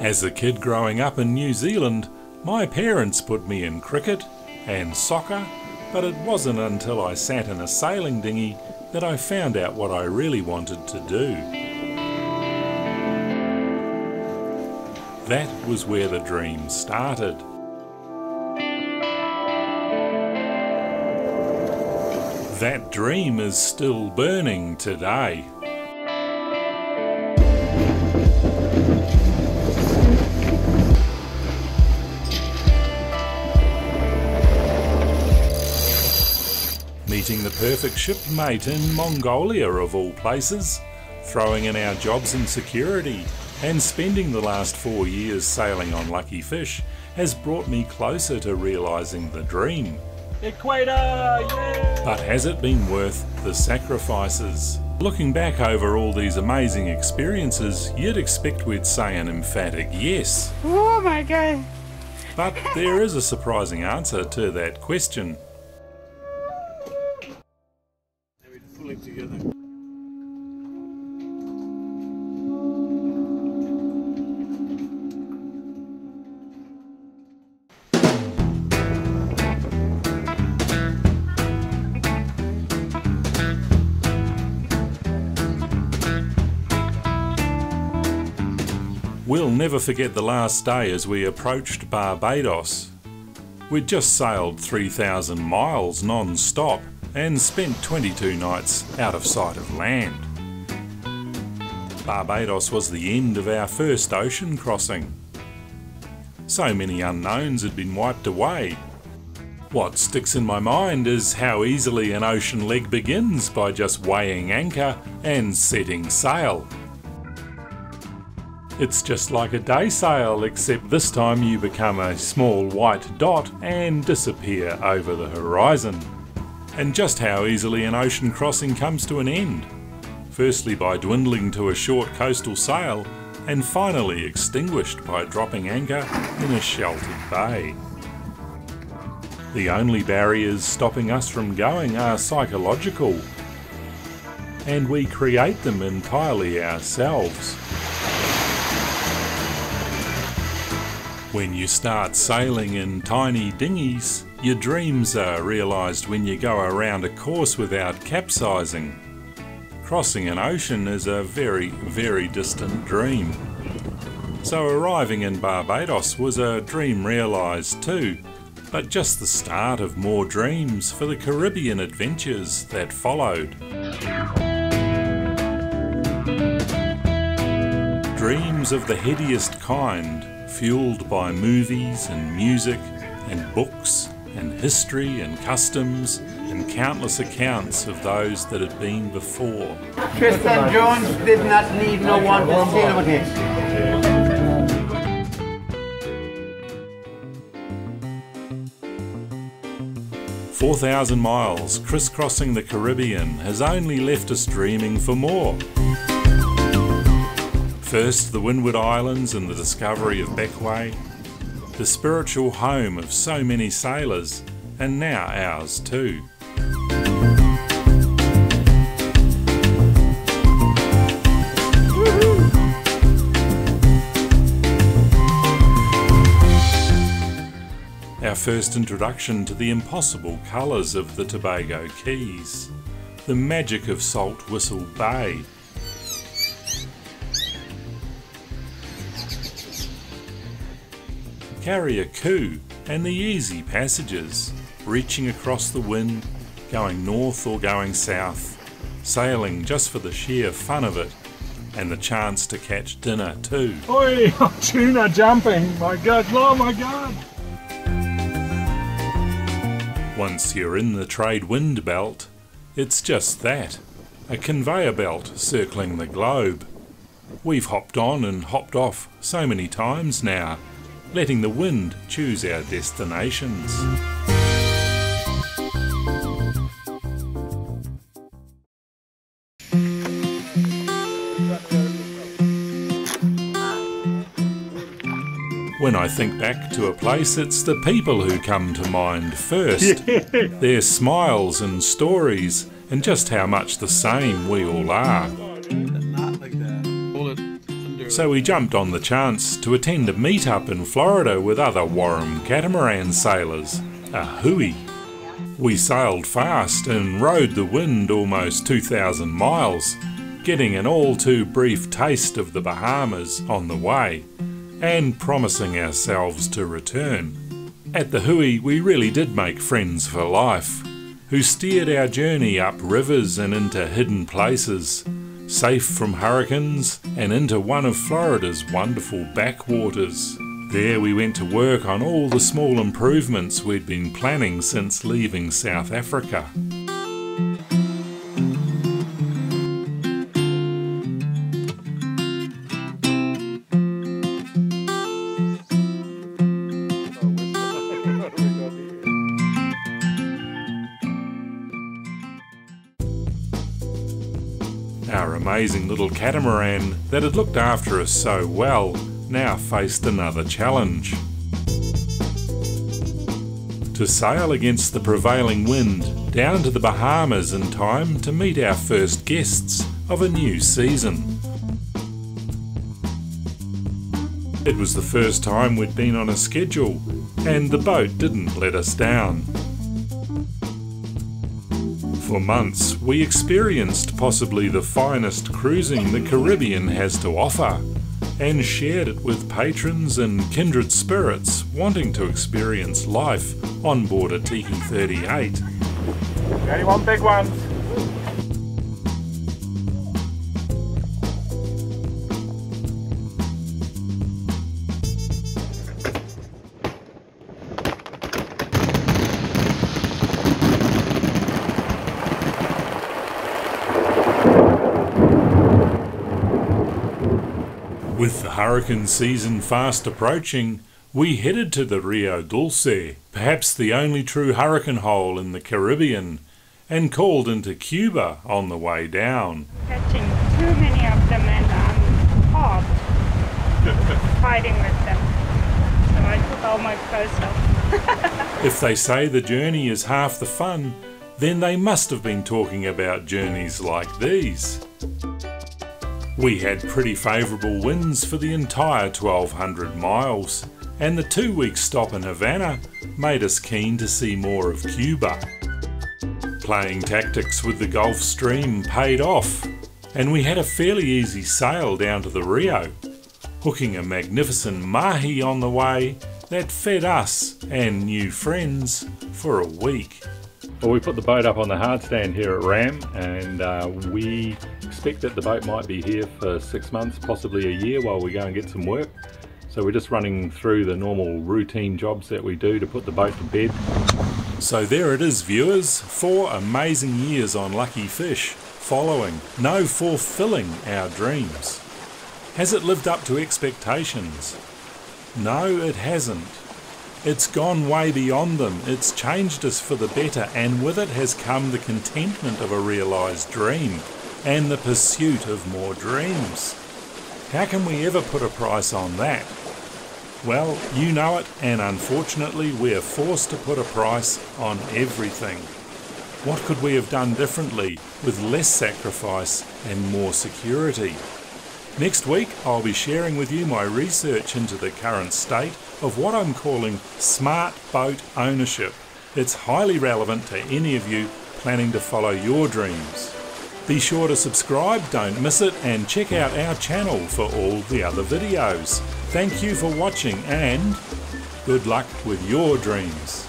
As a kid growing up in New Zealand, my parents put me in cricket and soccer, but it wasn't until I sat in a sailing dinghy that I found out what I really wanted to do. That was where the dream started. That dream is still burning today. Meeting the perfect shipmate in Mongolia of all places, throwing in our jobs in security, and spending the last 4 years sailing on Luckyfish has brought me closer to realising the dream. Equator! Yeah! But has it been worth the sacrifices? Looking back over all these amazing experiences, you'd expect we'd say an emphatic yes. Oh my God! But there is a surprising answer to that question. Together. We'll never forget the last day as we approached Barbados. We'd just sailed 3,000 miles non-stop and spent 22 nights out of sight of land. Barbados was the end of our first ocean crossing. So many unknowns had been wiped away. What sticks in my mind is how easily an ocean leg begins by just weighing anchor and setting sail. It's just like a day sail, except this time you become a small white dot and disappear over the horizon. And just how easily an ocean crossing comes to an end. Firstly by dwindling to a short coastal sail, and finally extinguished by dropping anchor in a sheltered bay. The only barriers stopping us from going are psychological, and we create them entirely ourselves. When you start sailing in tiny dinghies, your dreams are realised when you go around a course without capsizing. Crossing an ocean is a very, very distant dream. So arriving in Barbados was a dream realised too, but just the start of more dreams for the Caribbean adventures that followed. Dreams of the headiest kind, fuelled by movies and music and books, and history and customs and countless accounts of those that had been before. Tristan Jones did not need no one to sail with him. Okay. 4,000 miles crisscrossing the Caribbean has only left us dreaming for more. First the Windward Islands and the discovery of Beckway, the spiritual home of so many sailors, and now ours too. Our first introduction to the impossible colours of the Tobago Keys, the magic of Salt Whistle Bay, Carriacou and the easy passages, reaching across the wind, going north or going south, sailing just for the sheer fun of it, and the chance to catch dinner too. Oi, tuna jumping, my God, oh my God! Once you're in the trade wind belt, it's just that, a conveyor belt circling the globe. We've hopped on and hopped off so many times now, letting the wind choose our destinations. When I think back to a place, it's the people who come to mind first. Their smiles and stories, and just how much the same we all are. so we jumped on the chance to attend a meet-up in Florida with other Warham catamaran sailors, a hui. We sailed fast and rode the wind almost 2,000 miles, getting an all-too-brief taste of the Bahamas on the way, and promising ourselves to return. At the hui we really did make friends for life, who steered our journey up rivers and into hidden places, safe from hurricanes and into one of Florida's wonderful backwaters. There we went to work on all the small improvements we'd been planning since leaving South Africa. Our amazing little catamaran that had looked after us so well now faced another challenge. To sail against the prevailing wind down to the Bahamas in time to meet our first guests of a new season. It was the first time we'd been on a schedule, and the boat didn't let us down. For months, we experienced possibly the finest cruising the Caribbean has to offer, and shared it with patrons and kindred spirits wanting to experience life on board a Tiki-38. Only one big one. With the hurricane season fast approaching, we headed to the Rio Dulce, perhaps the only true hurricane hole in the Caribbean, and called into Cuba on the way down. Catching too many of them and I'm hard fighting with them, so I took all my clothes off. If they say the journey is half the fun, then they must have been talking about journeys like these. We had pretty favourable winds for the entire 1,200 miles, and the 2-week stop in Havana made us keen to see more of Cuba. Playing tactics with the Gulf Stream paid off, and we had a fairly easy sail down to the Rio, hooking a magnificent mahi on the way that fed us and new friends for a week. Well, we put the boat up on the hard stand here at Ram, and we expect that the boat might be here for 6 months, possibly a year, while we go and get some work. So we're just running through the normal routine jobs that we do to put the boat to bed. So there it is, viewers, 4 amazing years on Luckyfish, following, no, fulfilling our dreams. Has it lived up to expectations? No, it hasn't. It's gone way beyond them, it's changed us for the better, and with it has come the contentment of a realised dream, and the pursuit of more dreams. How can we ever put a price on that? Well, you know it, and unfortunately we're forced to put a price on everything. What could we have done differently, with less sacrifice and more security? Next week, I'll be sharing with you my research into the current state of what I'm calling smart boat ownership. It's highly relevant to any of you planning to follow your dreams. Be sure to subscribe, don't miss it, and check out our channel for all the other videos. Thank you for watching, and good luck with your dreams.